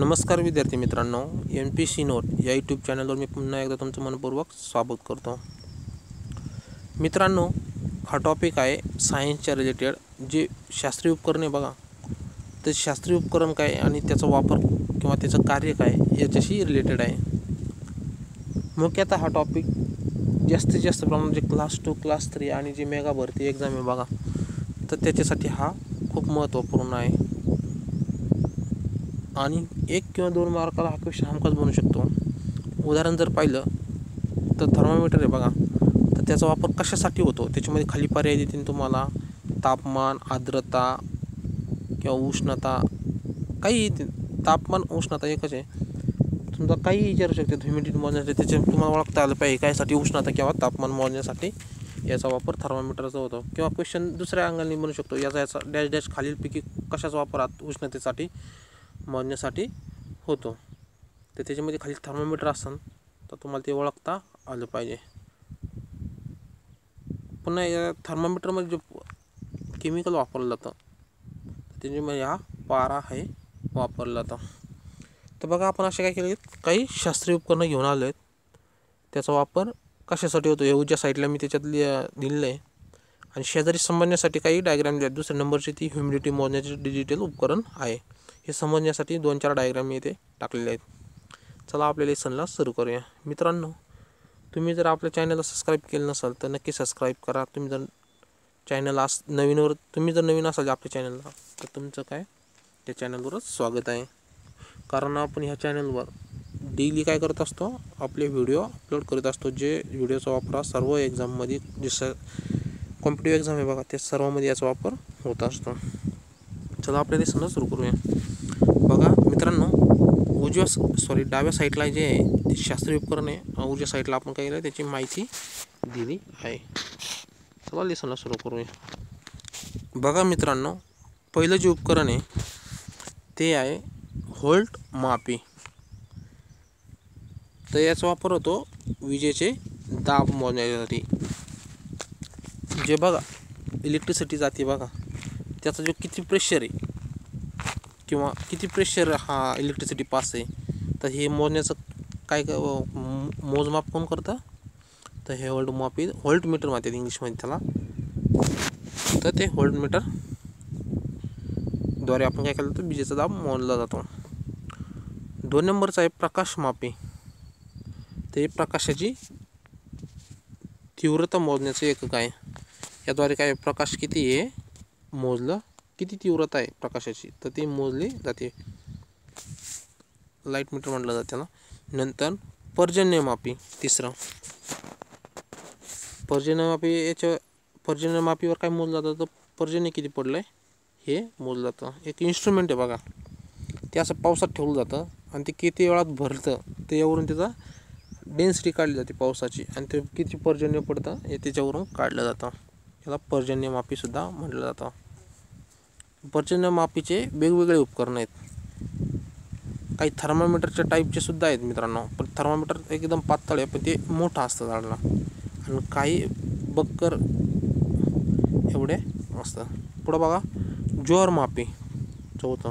नमस्कार विद्यार्थी मित्रांनो, एम पी सी नोट या यूट्यूब चॅनलवर मी पुन्हा एकदा तुमचं मनपूर्वक स्वागत करतो। मित्रांनो, हा टॉपिक आहे सायन्सच्या रिलेटेड, जे शास्त्रीय उपकरणे बघा, तर शास्त्रीय उपकरण काय आणि त्याचा वापर किंवा त्याचं कार्य काय याच्याशी रिलेटेड आहे। मुख्यतः हा टॉपिक जास्तीत जास्त प्रमाणात जे क्लास 2 क्लास 3 आणि जी मेगा भरती एक्झाम आहे बघा, तर त्याच्यासाठी हा खूप महत्त्वपूर्ण आहे आणि एक किंवा दोन मार्काला हा क्वेश्चन हमखास बनू शकतो। उदाहरण जर पाहिलं तर थर्मामीटर आहे बघा, तर त्याचा वापर कशासाठी होतो, त्याच्यामध्ये खाली पर्याय देतील तुम्हाला, तापमान, आर्द्रता किंवा उष्णता, काही तापमान उष्णता एकच आहे, समजा काही विचारू शकते, ह्युमिडिटी मोजण्यासाठी त्याच्या तुम्हाला ओळखता आलं पाहिजे कायसाठी उष्णता किंवा तापमान मोजण्यासाठी याचा वापर थर्मामीटरचा होतो। किंवा क्वेश्चन दुसऱ्या अंगाने बनू शकतो, याचा डॅश डॅश खालीलपैकी कशाचा वापरात उष्णतेसाठी मोजण्यासाठी होतो, तर त्याच्यामध्ये खाली थर्मामीटर असेल तर तुम्हाला ते ओळखता आलं पाहिजे। पुन्हा या थर्मामीटरमध्ये जो केमिकल वापरलं जातं त्याच्यामध्ये हा पारा हे वापरला जातं। तर बघा, आपण असे काय केले, काही शास्त्रीय उपकरणं घेऊन आले आहेत, त्याचा वापर कशासाठी होतो हे उजव्या साईडला मी त्याच्यात दिलेलं आहे आणि शेजारी समजण्यासाठी काही डायग्राम दिले। दुसऱ्या नंबरची ती ह्युमिडिटी मोजण्याचे डिजिटल उपकरण आहे, हे समजण्यासाठी 2-4 डायग्राम मी इथे टाकलेले आहेत। चला आपल्या लेसनला सुरू करूया। मित्रांनो, तुम्ही जर आपल्या चॅनलला सबस्क्राईब केलं नसाल तर नक्की सबस्क्राईब करा। तुम्ही जर नवीन असाल आपल्या चॅनलला तर तुमचं काय त्या चॅनलवरच स्वागत आहे, कारण आपण ह्या चॅनलवर डेली काय करत असतो, आपले व्हिडिओ अपलोड करत असतो, जे व्हिडिओचा वापर सर्व एक्झाममध्ये, जे कॉम्पिटिटिव्ह एक्झाम आहे बघा त्या सर्वांमध्ये याचा वापर होत असतो। चला आपल्या लेसनला सुरू करूया। बघा मित्रांनो, डाव्या साईडला जे आहे शास्त्रीय उपकरण आहे, उजव्या साईडला आपण काय केलं त्याची माहिती दिली आहे। चला लेसनला सुरू करूया। बघा मित्रांनो, पहिलं जे उपकरण आहे ते आहे व्होल्ट मापी, तर याचा वापर होतो विजेचे दाब मोजण्यासाठी। जे बघा इलेक्ट्रिसिटी जाते बघा, त्याचा जो किती प्रेशर आहे किंवा किती प्रेशर हा इलेक्ट्रिसिटी पास आहे, तर हे मोजण्याचं काय मोजमाप कोण करतं, तर हे व्होल्ट मीटर म्हणतात इंग्लिशमध्ये त्याला, तर ते व्होल्ट मीटरद्वारे आपण काय केलं तर विजेचा दाब मोजला जातो। 2 नंबरचा आहे प्रकाशमापी, ते प्रकाशाची तीव्रता मोजण्याचं एकक आहे। याद्वारे काय प्रकाश किती आहे मोजलं, किती तीव्रता आहे प्रकाशाची, तर ते मोजले जाते, लाईट मीटर म्हटलं जाते ना। नंतर पर्जन्यमापी, तिसरं पर्जन्यमापी, याच्या पर्जन्यमापीवर काय मोजलं जातं, तर पर्जन्य किती पडलं आहे हे मोजलं जातं। एक इन्स्ट्रुमेंट आहे बघा, ते असं पावसात ठेवलं जातं आणि ते किती वेळात भरतं ते यावरून त्याचा डेन्सिटी काढली जाते पावसाची, आणि ते किती पर्जन्य पडतं हे त्याच्यावरून काढलं जातं, याला पर्जन्यमापीसुद्धा म्हटलं जातं। पर्जन्यमापीचे वेगवेगळे उपकरण आहेत, काही थर्मामीटरच्या टाईपचे सुद्धा आहेत मित्रांनो, पण थर्मामीटर एकदम पातळ आहे पण ते मोठं असतं झाडाला, आणि काही बक्कर एवढे असतं। पुढं बघा ज्वर मापी, चौथं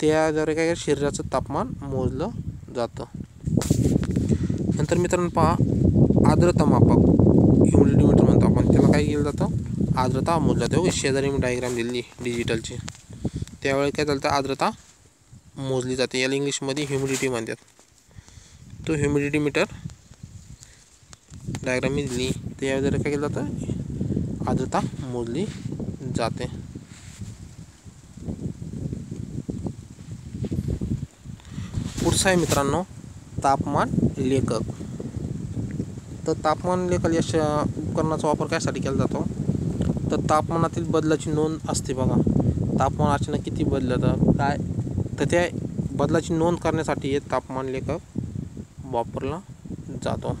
त्याद्वारे काय शरीराचं तापमान मोजलं जातं। नंतर मित्रांनो पहा आर्द्रता मापक, ह्युमिडिटी मीटर म्हणतो आपण त्याला, काय केलं जातं आर्द्रता मोजली जाते। शेजारी मी डायग्राम दिली डिजिटलची, त्यावेळी काय चालतं आर्द्रता मोजली जाते, याला इंग्लिशमध्ये ह्युमिडिटी म्हणतात। तो ह्युमिडिटी मीटर डायग्राम मी दिली, त्यावेळी काय केलं जातं आर्द्रता मोजली जाते। पुढचं आहे मित्रांनो तापमान लेखक, तर तापमान लेखक या उपकरणाचा वापर कायसाठी केला जातो, तर तापमानातील बदलाची नोंद असते बघा, तापमान अचानक किती बदलतं काय, तर त्या बदलाची नोंद करण्यासाठी हे तापमान लेखक वापरला जातो।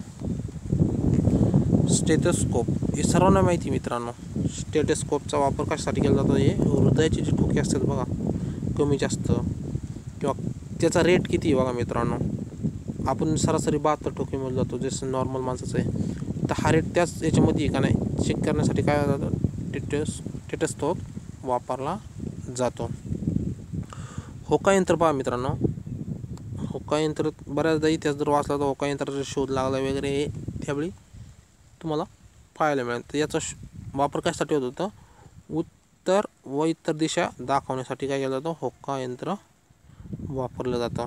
स्टेथोस्कोप, हे सर्वांना माहिती मित्रांनो, स्टेथोस्कोपचा वापर कशासाठी केला जातो, हे हृदयाचे जे ठोके असतात बघा कमी जास्त, किंवा त्याचा रेट किती बघा मित्रांनो, आपण सरासरी 72 ठोके मोजला जातो जसं नॉर्मल माणसाचं आहे, तर हा रेट त्याच याच्यामध्ये का नाही चेक करण्यासाठी काय जातं स्टेथोस्कोप वापरला जातो। होका यंत्र पहा मित्रांनो, होका यंत्र बऱ्याचदा इतिहास जर वाचला तर होका यंत्राचा शोध लागला वगैरे हे त्यावेळी तुम्हाला पाहायला मिळेल. तर याचा वापर कशासाठी होत होता, उत्तर व इतर दिशा दाखवण्यासाठी काय केलं जातं, होका यंत्र वापरलं जातं.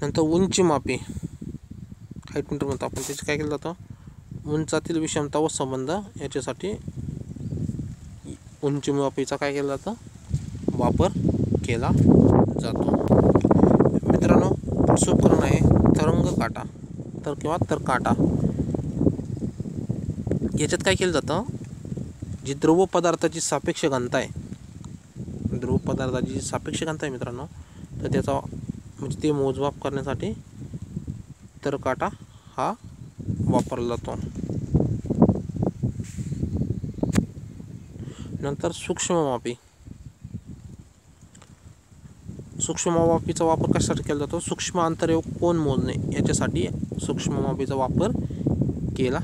नंतर उंची मापी, हाईट मीटर म्हणतो आपण, त्याचं काय केलं जातं, उंचातील विषमता व संबंध याच्यासाठी उंची मापीचा काय केलं जातं, वापर केला जातो. मित्रांनो पुढचं उपकरण आहे तरंग काटा, तर किंवा तर काटा. याच्यात काय केलं जातं, जी द्रव पदार्थाची सापेक्ष घनता आहे, द्रव पदार्थाची जी सापेक्ष घनता आहे मित्रांनो, तर त्याचा म्हणजे ते मोजमाप करण्यासाठी तर काटा हा वापरला जातो. नंतर सूक्ष्ममापी, सूक्ष्ममापीचा वापर कशासाठी केला जातो, सूक्ष्म अंतर व कोन मोजणे याच्यासाठी सूक्ष्ममापीचा वापर केला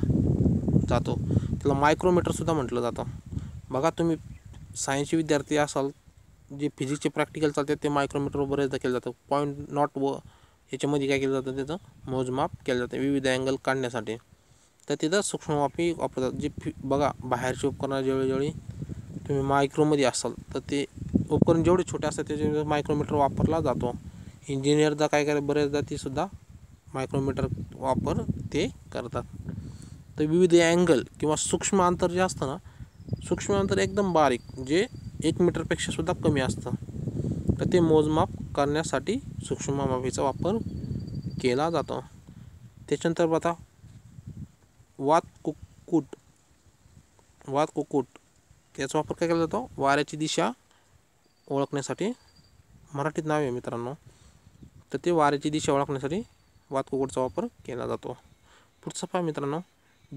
जातो. त्याला मायक्रोमीटरसुद्धा म्हटलं जातं. बघा तुम्ही सायन्सचे विद्यार्थी असाल, जे फिजिक्सचे प्रॅक्टिकल चालतात ते मायक्रोमीटर बरेचदा केलं जातं. पॉईंट नॉट व याच्यामध्ये काय केलं जातं, त्याचं मोजमाप केलं जातं विविध अँगल काढण्यासाठी. तर तिथं सूक्ष्ममापी वापरतात. जे बघा बाहेरचे उपकरणं ज्यावेळी तुम्ही मायक्रोमध्ये असाल तर ते उपकरण जेवढे छोटे असतात त्याचे मायक्रोमीटर वापरला जातो. इंजिनियरदा काय करे बरेचदा तीसुद्धा मायक्रोमीटर वापर ते करतात. तर विविध अँगल किंवा सूक्ष्म अंतर जे असतं ना, सूक्ष्म अंतर एकदम बारीक जे 1 मीटरपेक्षासुद्धा कमी असतं, तर ते मोजमाप करण्यासाठी सूक्ष्ममापीचा वापर केला जातो. त्याच्यानंतर बघा वात कुक्कुट, त्याचा वापर काय केला जातो, वाऱ्याची दिशा ओळखण्यासाठी. मराठीत नाव आहे मित्रांनो. तर ते वाऱ्याची दिशा ओळखण्यासाठी वात कुक्कुटचा वापर केला जातो. पुढचा पहा मित्रांनो,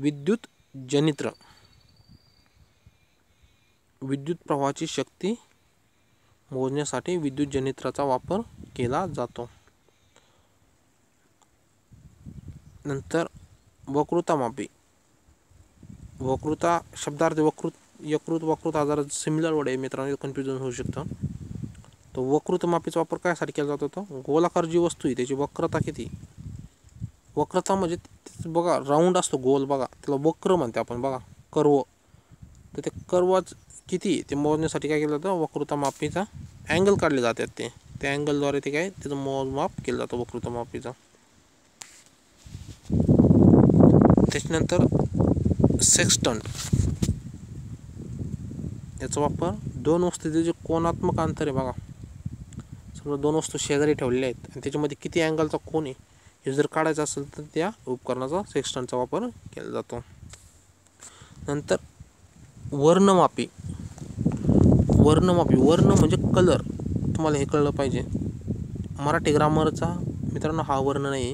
विद्युत जनित्र, विद्युत प्रवाहाची शक्ती मोजण्यासाठी विद्युत जनित्राचा वापर केला जातो. नंतर वक्रतामापी, वक्रता शब्दार्थ यकृत आजार सिमिलर वर्ड आहे मित्रांनो, कन्फ्युजन होऊ शकतं. तर वक्रतामापीचा वापर कायसाठी केला जातो, तो गोलाकार जी वस्तू आहे त्याची वक्रता किती, वक्रता म्हणजे बघा राऊंड असतो गोल, बघा त्याला वक्र म्हणते आपण, बघा कर्व. तर ते कर्वच किती ते मोजण्यासाठी काय केलं जातं, वक्रतामापीचा अँगल काढले जातात. ते त्या अँगलद्वारे ते काय त्याचं मोजमाप केलं जातं वक्रतामापीचा. त्याच्यानंतर सेक्स्टंट, याचा वापर दोन वस्तूचे जे कोनात्मक अंतर आहे, बघा समजा दोन वस्तू शेजारी ठेवलेल्या आहेत आणि त्याच्यामध्ये किती अँगलचा कोन आहे हे जर काढायचा असेल तर त्या उपकरणाचा सेक्स्टंटचा वापर केला जातो. नंतर वर्णमापी, वर्ण म्हणजे कलर, तुम्हाला हे कळलं पाहिजे. मराठी ग्रामरचा मित्रांनो हा वर्ण नाही.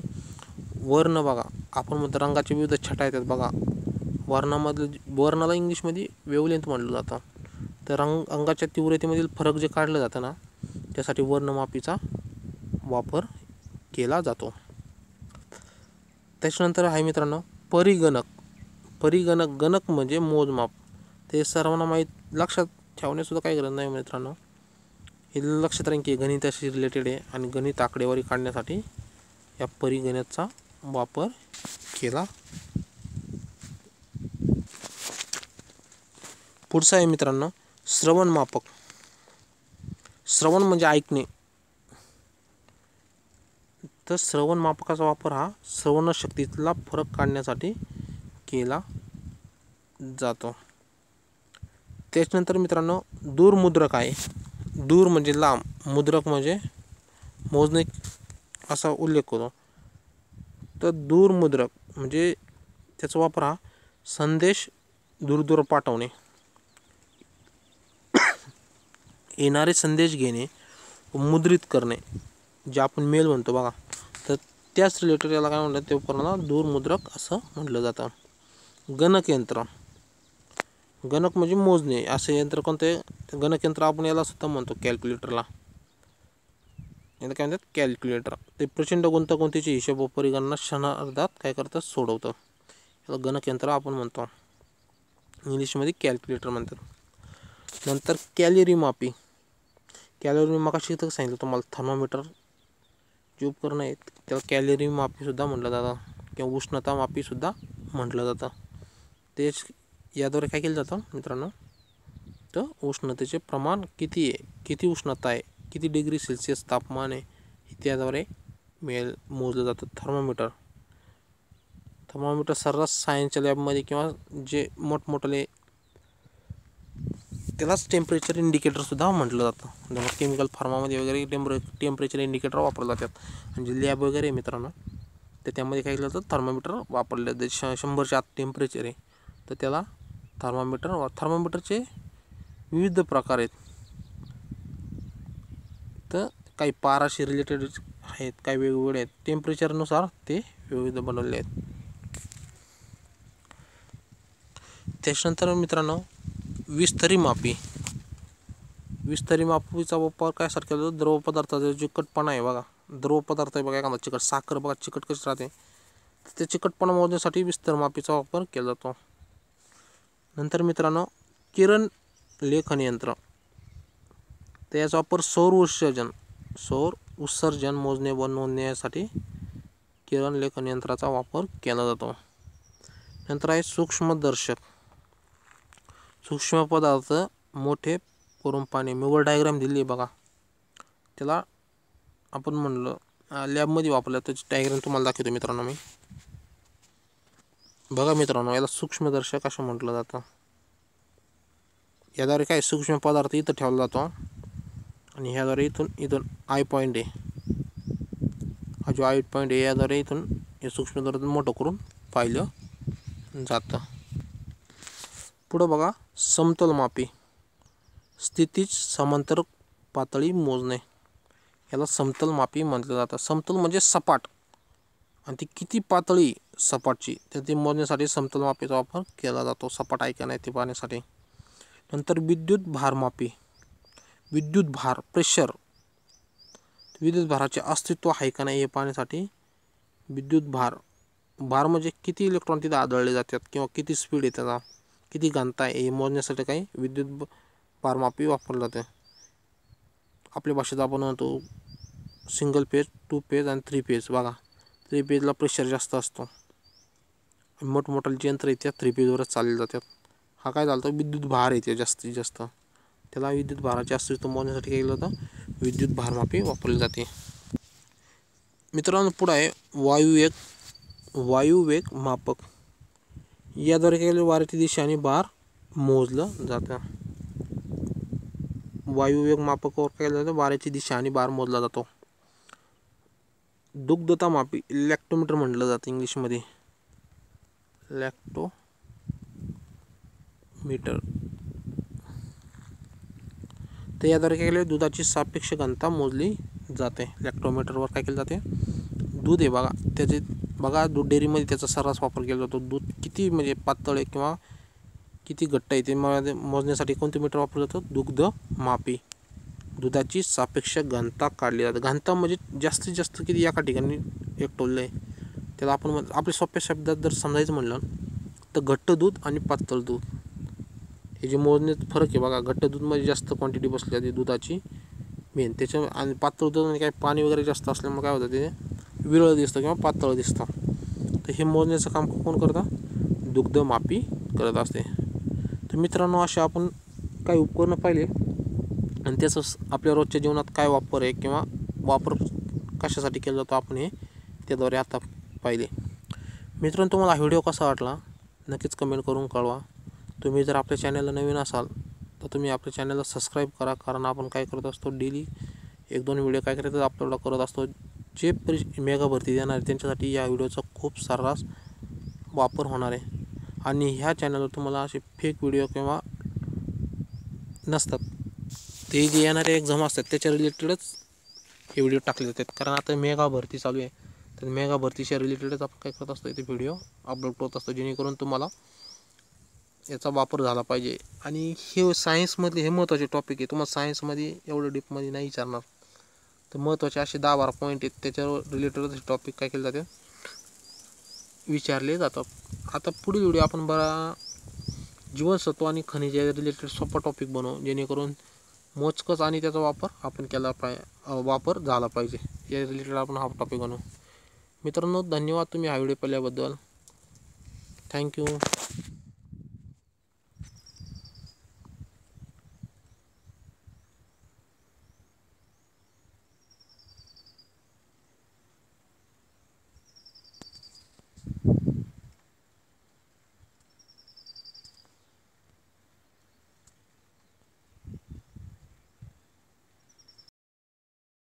वर्ण बघा आपण म्हणतो रंगाचे विविध छटा येतात, बघा वर्णामधलं, वर्णाला इंग्लिशमध्ये वेवलेंथ म्हटलं जातं. तर रंगाच्या तीव्रतेमधील फरक जे काढलं जातं ना, त्यासाठी वर्णमापीचा वापर केला जातो. त्याच्यानंतर आहे मित्रांनो परिगणक. गणक म्हणजे मोजमाप. ते सर्वांना माहीत, लक्षात ठेवण्यासुद्धा काही गरज नाही मित्रांनो. हे लक्षात राहील की गणिताशी रिलेटेड आहे आणि गणित आकडेवारी काढण्यासाठी या परिगणकचा वापर केला. पुढचा आहे मित्रांनो श्रवणमापक. श्रवण म्हणजे ऐकणे. तर श्रवणमापकाचा वापर हा श्रवणशक्तीतला फरक काढण्यासाठी केला जातो. त्याच्यानंतर मित्रांनो दूरमुद्रक आहे. दूर म्हणजे लांब, मुद्रक म्हणजे मोजणे असा उल्लेख करतो. तर दूरमुद्रक म्हणजे त्याचा वापर हा संदेश दूरदूर पाठवणे, येणारे संदेश घेणे, मुद्रित करणे, जे आपण मेल म्हणतो बघा, तर त्याच रिलेटेड याला काय म्हणतात, ते उपकरणाला दूरमुद्रक असं म्हटलं जातं. गणकयंत्र, गणक म्हणजे मोजणे, असे यंत्र कोणते, गणकयंत्र आपण याला सुद्धा म्हणतो, कॅल्क्युलेटरला याला काय म्हणतात, कॅल्क्युलेटर. ते प्रचंड गुंतागुंतीचे हिशोब व परिगणना क्षणार्धात काय करतं, सोडवतं. याला गणकयंत्र आपण म्हणतो, इंग्लिशमध्ये कॅल्क्युलेटर म्हणतात. नंतर कॅलरी मापी. कॅलरी मागाशी तर सांगितलं तुम्हाला थर्मामीटर जे उपकरण आहे त्याला कॅलरी मापीसुद्धा म्हटलं जातं किंवा उष्णता मापीसुद्धा म्हटलं जातं. तेच याद्वारे काय केलं जातं मित्रांनो, तर उष्णतेचे प्रमाण किती आहे, किती उष्णता आहे, किती डिग्री सेल्सिअस तापमान आहे त्याद्वारे मोजलं जातं थर्मामीटर. थर्मामीटर सर्रास सायन्सच्या लॅबमध्ये किंवा जे मोठमोठाले त्यालाच टेम्परेचर इंडिकेटरसुद्धा म्हटलं जातं. जेव्हा केमिकल फार्मामध्ये वगैरे टेम्परेचर इंडिकेटर वापरले जातात आणि जे लॅब वगैरे मित्रांनो तर त्यामध्ये काय केलं जातं थर्मामीटर वापरले जाते. 100च्या आत टेम्परेचर आहे तर त्याला थर्मामीटर. थर्मामीटरचे विविध प्रकार आहेत, तर काही पाराशी रिलेटेड आहेत, काही वेगवेगळे आहेत, टेम्परेचरनुसार ते विविध बनवले आहेत. त्याच्यानंतर मित्रांनो विस्तरी मापी. विस्तरी मापीचा वापर कायसाठी केला जातो, द्रव पदार्थाचा चिकटपणा आहे बघा, द्रव पदार्थ आहे बघा एखादा चिकट, साखर बघा चिकट कशी राहते, त्या चिकटपणा मोजण्यासाठी विस्तर मापीचा वापर केला जातो. नंतर मित्रांनो किरण लेखन यंत्र, तर याचा वापर सौर उत्सर्जन मोजणे व नोंदण्यासाठी किरण लेखन यंत्राचा वापर केला जातो. नंतर आहे सूक्ष्मदर्शक. सूक्ष्म पदार्थ मोठे करून पाहणे, वर डायग्राम दिली आहे बघा, त्याला आपण म्हणलं लॅबमध्ये वापरलं त्याची डायग्राम तुम्हाला दाखवतो मित्रांनो मी बघा. मित्रांनो याला सूक्ष्मदर्शक असं म्हटलं जातं. याद्वारे काय सूक्ष्म पदार्थ इथं ठेवला जातो आणि ह्याद्वारे इथून आय पॉईंट आहे, हा जो आय पॉईंट आहे याद्वारे इथून हे सूक्ष्मदर्शक मोठं करून पाहिलं जातं. पुढं बघा समतोल मापी, स्थितीज समांतर पातळी मोजणे, याला समतोल मापी म्हटलं जातं. समतोल म्हणजे सपाट आणि ती किती पातळी सपाटची तर ते मोजण्यासाठी समतोल मापीचा वापर केला जातो, सपाट आहे का नाही ते पाहण्यासाठी. नंतर विद्युत भारमापी, विद्युत भार प्रेशर, विद्युत भाराचे अस्तित्व आहे का नाही हे पाहण्यासाठी विद्युत भार म्हणजे किती इलेक्ट्रॉन तिथे आदळले जातात किंवा किती स्पीड आहे त्याचा, किती घनता आहे हे मोजण्यासाठी काही विद्युत भारमापी वापरलं जाते. आपल्या भाषेत आपण म्हणतो सिंगल फेज, टू फेज आणि थ्री फेज बघा. थ्री फेजला प्रेशर जास्त असतो, मोठमोठाले जे यंत्र आहेत त्या थ्री फेजवरच चालले जातात. हा काय चालतो विद्युत भार येते जास्तीत जास्त, त्याला विद्युत भाराचे अस्तित्व मोजण्यासाठी केलं जातं विद्युत भारमापी वापरली जाते. मित्रांनो पुढे आहे वायुवेग मापक. याद्वारे काय केलं वाऱ्याची दिशा आणि भार मोजलं जातं. वायुवेग मापकावर काय केलं जातं वाऱ्याची दिशा आणि भार मोजला जातो. दुग्धता मापी, लॅक्टोमीटर म्हटलं जातं इंग्लिशमध्ये, लॅक्टोमीटर. तर याद्वारे काय केलं दुधाची सापेक्ष घनता मोजली जाते. लॅक्टोमीटरवर काय केलं जाते दूध आहे बघा त्याचे बघा, दूध डेअरीमध्ये त्याचा सर्रास वापर केला जातो. दूध किती म्हणजे पातळ आहे किंवा किती घट्ट आहे ते मोजण्यासाठी कोणते मीटर वापरलं जातं दुग्ध मापी. दुधाची सापेक्ष घनता काढली जाते. घनता म्हणजे जास्तीत जास्त किती एका ठिकाणी एक टोललं आहे त्याला आपण आपल्या सोप्या शब्दात जर समजायचं म्हणलं तर घट्ट दूध आणि पातळ दूध हे जे मोजण्यात फरक आहे बघा. घट्ट दूध म्हणजे जास्त क्वांटिटी बसली जाते दुधाची मेन त्याच्या, आणि पातळ दूध म्हणजे काय पाणी वगैरे जास्त असल्यामुळे काय होतं ते विरळ दिसतं किंवा पातळ दिसतं. तर हे मोजण्याचं काम कोण करतं दुग्ध मापी करत असते. तर मित्रांनो असे आपण काही उपकरणं पाहिले आणि त्याचं आपल्या रोजच्या जीवनात काय वापर आहे किंवा वापर कशासाठी केला जातो आपण हे त्याद्वारे आता पाहिले. मित्रांनो तुम्हाला हा व्हिडिओ कसा वाटला नक्कीच कमेंट करून कळवा. तुम्ही जर आपल्या चॅनलला नवीन असाल तर तुम्ही आपल्या चॅनलला सबस्क्राईब करा, कारण आपण काय करत असतो डेली 1-2 व्हिडिओ काय करत अपलोड करत असतो. जे मेगा भरती देणार त्यांच्यासाठी या व्हिडिओचा खूप सर्रास वापर होणार आहे. आणि ह्या चॅनलवर तुम्हाला असे फेक व्हिडिओ किंवा नसतात ते जे येणारे एक्झाम असतात त्याच्या रिलेटेडच हे व्हिडिओ टाकले जातात, कारण आता मेगा भरती चालू आहे तर मेगा भरतीच्या रिलेटेडच आपण काय करत असतो इथे व्हिडिओ अपलोड करत असतो, जेणेकरून तुम्हाला याचा वापर झाला पाहिजे. आणि हे सायन्समधले हे महत्त्वाचे टॉपिक आहे, तुम्हाला सायन्समध्ये एवढं डीपमध्ये नाही विचारणार, तर महत्त्वाचे असे 10-12 पॉईंट आहेत त्याच्यावर रिलेटेड टॉपिक काय केले जाते विचारले जातात. आता पुढील व्हिडिओ आपण बरा जीवनसत्व आणि खनिज या रिलेटेड सोपा टॉपिक बनवू, जेणेकरून मोजकंच आणि त्याचा वापर आपण केला वापर झाला पाहिजे, या रिलेटेड आपण हा टॉपिक बनवू. मित्रांनो धन्यवाद तुम्ही हा व्हिडिओ पाहिल्याबद्दल. थँक्यू.